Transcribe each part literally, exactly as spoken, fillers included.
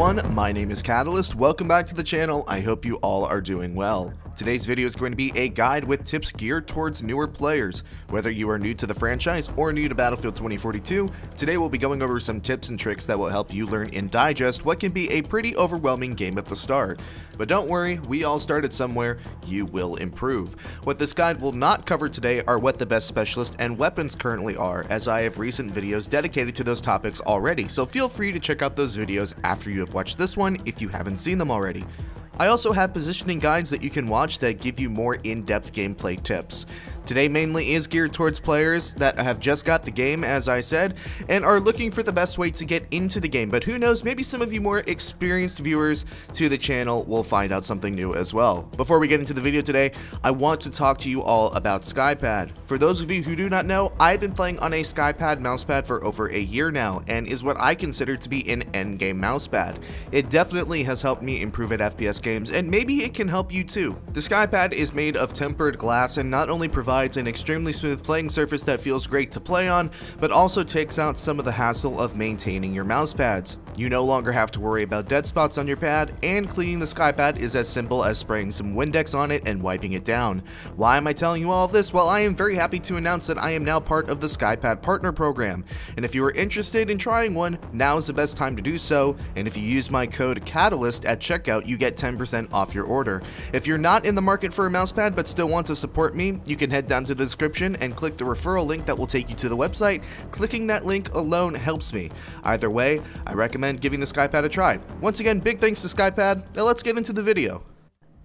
everyone, my name is Catalyst, welcome back to the channel, I hope you all are doing well. Today's video is going to be a guide with tips geared towards newer players. Whether you are new to the franchise or new to Battlefield twenty forty-two, today we'll be going over some tips and tricks that will help you learn and digest what can be a pretty overwhelming game at the start. But don't worry, we all started somewhere, you will improve. What this guide will not cover today are what the best specialists and weapons currently are, as I have recent videos dedicated to those topics already, so feel free to check out those videos after you have watched this one if you haven't seen them already. I also have positioning guides that you can watch that give you more in-depth gameplay tips. Today mainly is geared towards players that have just got the game, as I said, and are looking for the best way to get into the game, but who knows, maybe some of you more experienced viewers to the channel will find out something new as well. Before we get into the video today, I want to talk to you all about SkyPad. For those of you who do not know, I've been playing on a SkyPad mousepad for over a year now, and is what I consider to be an endgame mousepad. It definitely has helped me improve at F P S games, and maybe it can help you too. The SkyPad is made of tempered glass and not only provides an extremely smooth playing surface that feels great to play on, but also takes out some of the hassle of maintaining your mouse pads. You no longer have to worry about dead spots on your pad, and cleaning the SkyPad is as simple as spraying some Windex on it and wiping it down. Why am I telling you all of this? Well, I am very happy to announce that I am now part of the SkyPad Partner Program, and if you are interested in trying one, now is the best time to do so, and if you use my code CATALYST at checkout, you get ten percent off your order. If you're not in the market for a mouse pad but still want to support me, you can head down to the description and click the referral link that will take you to the website. Clicking that link alone helps me. Either way, I recommend giving the SkyPad a try. Once again, big thanks to SkyPad. Now let's get into the video.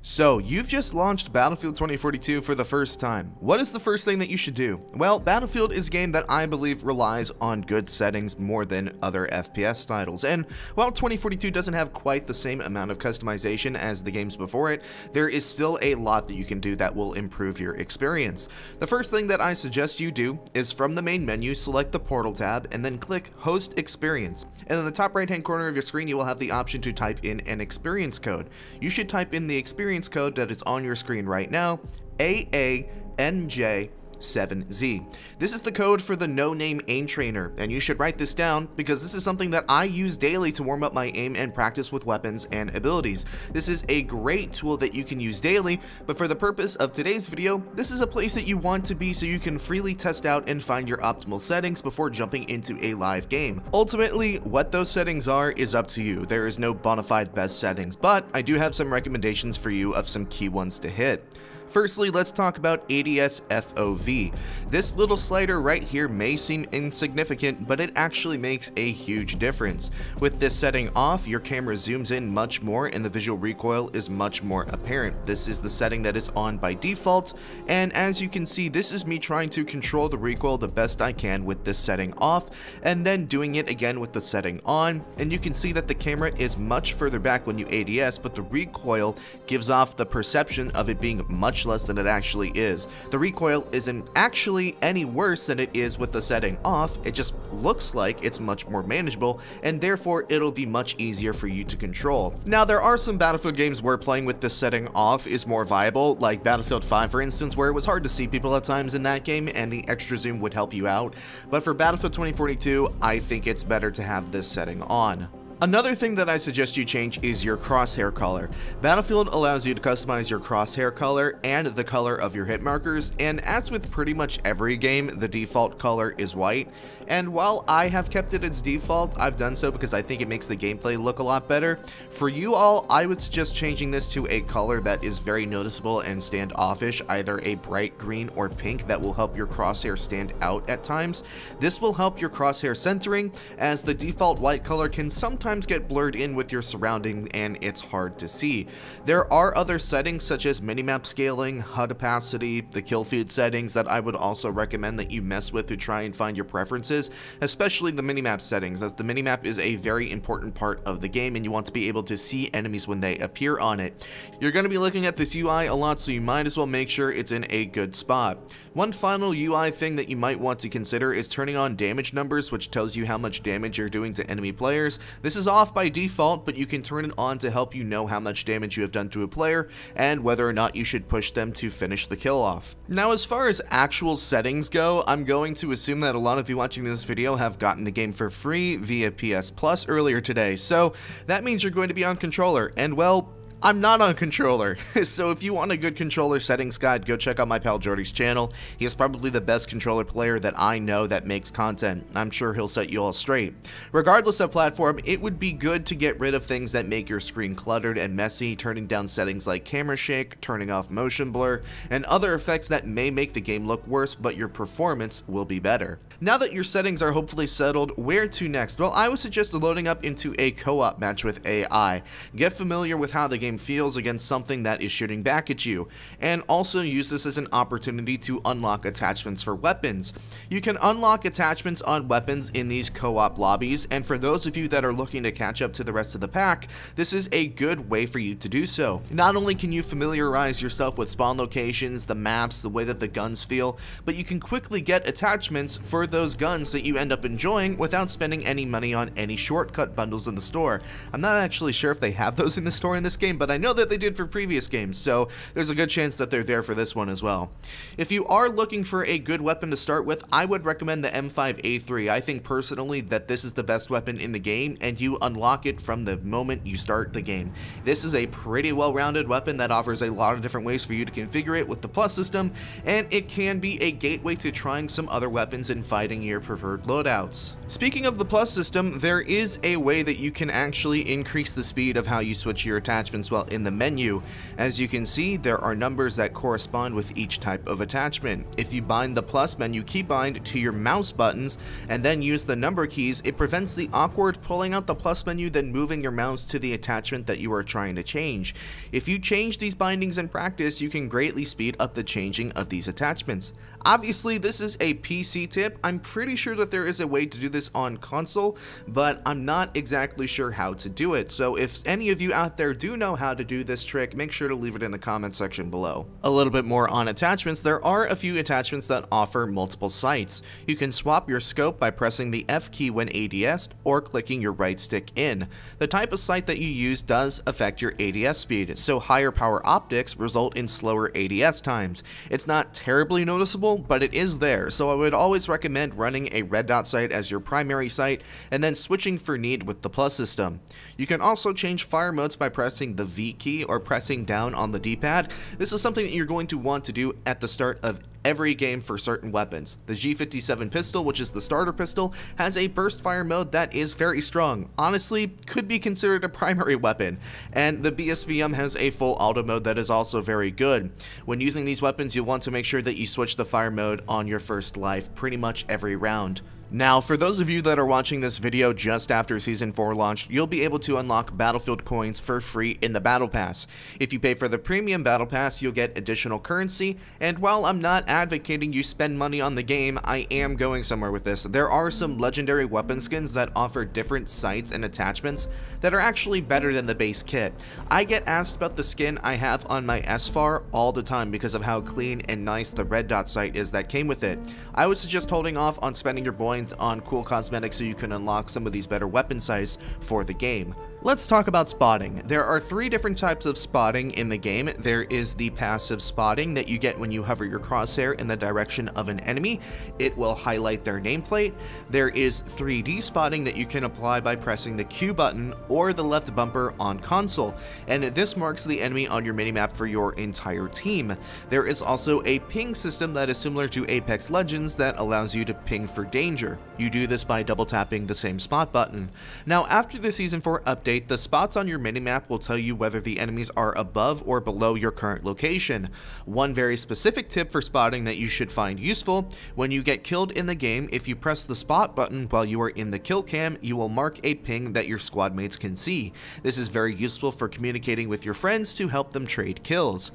So, you've just launched Battlefield twenty forty-two for the first time. What is the first thing that you should do? Well, Battlefield is a game that I believe relies on good settings more than other F P S titles, and while twenty forty-two doesn't have quite the same amount of customization as the games before it, there is still a lot that you can do that will improve your experience. The first thing that I suggest you do is from the main menu, select the Portal tab, and then click Host Experience, and in the top right hand corner of your screen you will have the option to type in an experience code. You should type in the experience code that is on your screen right now, A A N J seven Z. This is the code for the no-name aim trainer, and you should write this down because this is something that I use daily to warm up my aim and practice with weapons and abilities. This is a great tool that you can use daily, but for the purpose of today's video, this is a place that you want to be so you can freely test out and find your optimal settings before jumping into a live game. Ultimately, what those settings are is up to you. There is no bona fide best settings, but I do have some recommendations for you of some key ones to hit. Firstly, let's talk about A D S F O V. This little slider right here may seem insignificant, but it actually makes a huge difference. With this setting off, your camera zooms in much more and the visual recoil is much more apparent. This is the setting that is on by default, and as you can see, this is me trying to control the recoil the best I can with this setting off, and then doing it again with the setting on, and you can see that the camera is much further back when you A D S, but the recoil gives off the perception of it being much less than it actually is. The recoil isn't actually any worse than it is with the setting off, it just looks like it's much more manageable, and therefore it'll be much easier for you to control. Now there are some Battlefield games where playing with the setting off is more viable, like Battlefield five for instance, where it was hard to see people at times in that game and the extra zoom would help you out, but for Battlefield twenty forty-two, I think it's better to have this setting on. Another thing that I suggest you change is your crosshair color. Battlefield allows you to customize your crosshair color and the color of your hit markers, and as with pretty much every game, the default color is white. And while I have kept it as default, I've done so because I think it makes the gameplay look a lot better. For you all, I would suggest changing this to a color that is very noticeable and standoffish, either a bright green or pink that will help your crosshair stand out at times. This will help your crosshair centering, as the default white color can sometimes get blurred in with your surrounding and it's hard to see. There are other settings such as minimap scaling, H U D opacity, the kill feed settings that I would also recommend that you mess with to try and find your preferences, especially the minimap settings, as the minimap is a very important part of the game and you want to be able to see enemies when they appear on it. You're going to be looking at this U I a lot, so you might as well make sure it's in a good spot. One final U I thing that you might want to consider is turning on damage numbers, which tells you how much damage you're doing to enemy players. This is off by default, but you can turn it on to help you know how much damage you have done to a player and whether or not you should push them to finish the kill off. Now, as far as actual settings go, I'm going to assume that a lot of you watching this video have gotten the game for free via P S Plus earlier today, so that means you're going to be on controller, and well, I'm not on controller, so if you want a good controller settings guide, go check out my pal Jordy's channel. He is probably the best controller player that I know that makes content. I'm sure he'll set you all straight. Regardless of platform, it would be good to get rid of things that make your screen cluttered and messy, turning down settings like camera shake, turning off motion blur, and other effects that may make the game look worse, but your performance will be better. Now that your settings are hopefully settled, where to next? Well, I would suggest loading up into a co-op match with A I. Get familiar with how the game feels against something that is shooting back at you, and also use this as an opportunity to unlock attachments for weapons. You can unlock attachments on weapons in these co-op lobbies, and for those of you that are looking to catch up to the rest of the pack, this is a good way for you to do so. Not only can you familiarize yourself with spawn locations, the maps, the way that the guns feel, but you can quickly get attachments for those guns that you end up enjoying without spending any money on any shortcut bundles in the store. I'm not actually sure if they have those in the store in this game, but I know that they did for previous games, so there's a good chance that they're there for this one as well. If you are looking for a good weapon to start with, I would recommend the M five A three. I think personally that this is the best weapon in the game, and you unlock it from the moment you start the game. This is a pretty well-rounded weapon that offers a lot of different ways for you to configure it with the plus system, and it can be a gateway to trying some other weapons and fighting your preferred loadouts. Speaking of the plus system, there is a way that you can actually increase the speed of how you switch your attachments while in the menu. As you can see, there are numbers that correspond with each type of attachment. If you bind the plus menu keybind to your mouse buttons and then use the number keys, it prevents the awkward pulling out the plus menu then moving your mouse to the attachment that you are trying to change. If you change these bindings in practice, you can greatly speed up the changing of these attachments. Obviously, this is a P C tip. I'm pretty sure that there is a way to do this on console, but I'm not exactly sure how to do it, so if any of you out there do know how to do this trick, make sure to leave it in the comment section below. A little bit more on attachments, there are a few attachments that offer multiple sights. You can swap your scope by pressing the F key when A D S'd or clicking your right stick in. The type of sight that you use does affect your A D S speed, so higher power optics result in slower A D S times. It's not terribly noticeable, but it is there, so I would always recommend running a red dot sight as your primary sight and then switching for need with the plus system. You can also change fire modes by pressing the V key or pressing down on the D-pad. This is something that you're going to want to do at the start of every game for certain weapons. The G fifty-seven pistol, which is the starter pistol, has a burst fire mode that is very strong. Honestly, could be considered a primary weapon. And the B S V M has a full auto mode that is also very good. When using these weapons, you'll want to make sure that you switch the fire mode on your first life pretty much every round. Now, for those of you that are watching this video just after Season four launched, you'll be able to unlock Battlefield coins for free in the Battle Pass. If you pay for the Premium Battle Pass, you'll get additional currency, and while I'm not advocating you spend money on the game, I am going somewhere with this. There are some legendary weapon skins that offer different sights and attachments that are actually better than the base kit. I get asked about the skin I have on my S FAR all the time because of how clean and nice the red dot sight is that came with it. I would suggest holding off on spending your boy on cool cosmetics so you can unlock some of these better weapon sights for the game. Let's talk about spotting. There are three different types of spotting in the game. There is the passive spotting that you get when you hover your crosshair in the direction of an enemy. It will highlight their nameplate. There is three D spotting that you can apply by pressing the Q button or the left bumper on console, and this marks the enemy on your minimap for your entire team. There is also a ping system that is similar to Apex Legends that allows you to ping for danger. You do this by double tapping the same spot button. Now, after the Season four update, the spots on your minimap will tell you whether the enemies are above or below your current location. One very specific tip for spotting that you should find useful: when you get killed in the game, if you press the spot button while you are in the kill cam, you will mark a ping that your squad mates can see. This is very useful for communicating with your friends to help them trade kills.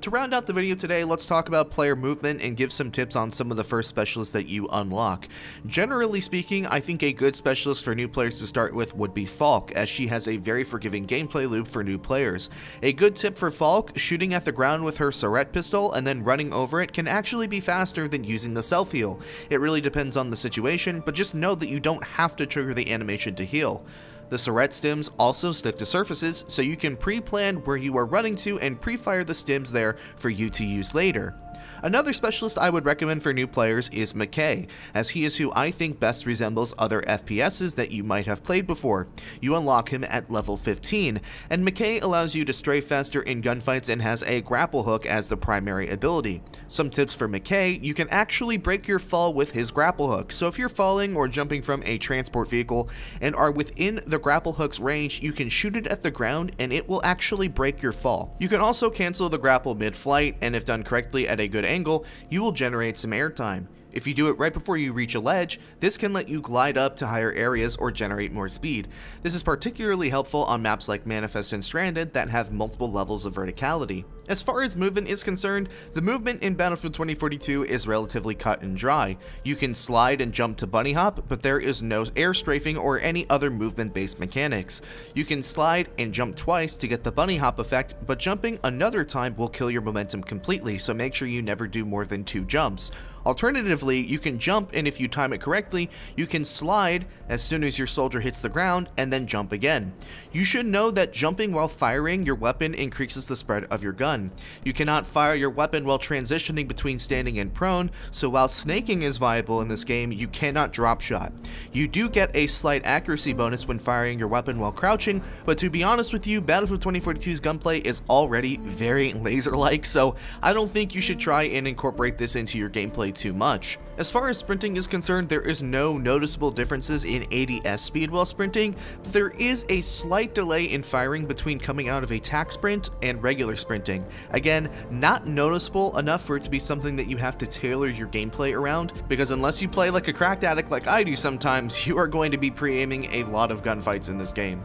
To round out the video today, let's talk about player movement and give some tips on some of the first specialists that you unlock. Generally speaking, I think a good specialist for new players to start with would be Falk, as she has a very forgiving gameplay loop for new players. A good tip for Falk: shooting at the ground with her Surrette pistol and then running over it can actually be faster than using the self-heal. It really depends on the situation, but just know that you don't have to trigger the animation to heal. The Surret stims also stick to surfaces, so you can pre-plan where you are running to and pre-fire the stims there for you to use later. Another specialist I would recommend for new players is McKay, as he is who I think best resembles other F P Ses that you might have played before. You unlock him at level fifteen, and McKay allows you to stray faster in gunfights and has a grapple hook as the primary ability. Some tips for McKay: you can actually break your fall with his grapple hook, so if you're falling or jumping from a transport vehicle and are within the grapple hook's range, you can shoot it at the ground and it will actually break your fall. You can also cancel the grapple mid-flight, and if done correctly at a good angle, you will generate some airtime. If you do it right before you reach a ledge, this can let you glide up to higher areas or generate more speed. This is particularly helpful on maps like Manifest and Stranded that have multiple levels of verticality. As far as movement is concerned, the movement in Battlefield twenty forty-two is relatively cut and dry. You can slide and jump to bunny hop, but there is no air strafing or any other movement-based mechanics. You can slide and jump twice to get the bunny hop effect, but jumping another time will kill your momentum completely, so make sure you never do more than two jumps. Alternatively, you can jump, and if you time it correctly, you can slide as soon as your soldier hits the ground and then jump again. You should know that jumping while firing your weapon increases the spread of your gun. You cannot fire your weapon while transitioning between standing and prone, so while snaking is viable in this game, you cannot drop shot. You do get a slight accuracy bonus when firing your weapon while crouching, but to be honest with you, Battlefield twenty forty-two's gunplay is already very laser-like, so I don't think you should try and incorporate this into your gameplay too much. As far as sprinting is concerned, there is no noticeable differences in A D S speed while sprinting, but there is a slight delay in firing between coming out of a tac sprint and regular sprinting. Again, not noticeable enough for it to be something that you have to tailor your gameplay around, because unless you play like a cracked addict like I do sometimes, you are going to be pre-aiming a lot of gunfights in this game.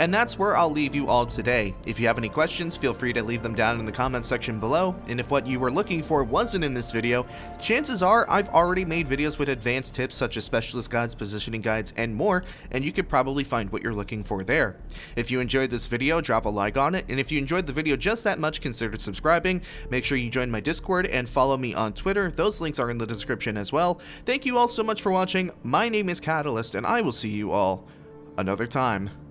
And that's where I'll leave you all today. If you have any questions, feel free to leave them down in the comments section below, and if what you were looking for wasn't in this video, chances are I've already made videos with advanced tips such as specialist guides, positioning guides, and more, and you could probably find what you're looking for there. If you enjoyed this video, drop a like on it, and if you enjoyed the video just that much, consider subscribing. Make sure you join my Discord and follow me on Twitter. Those links are in the description as well. Thank you all so much for watching. My name is Catalyst, and I will see you all another time.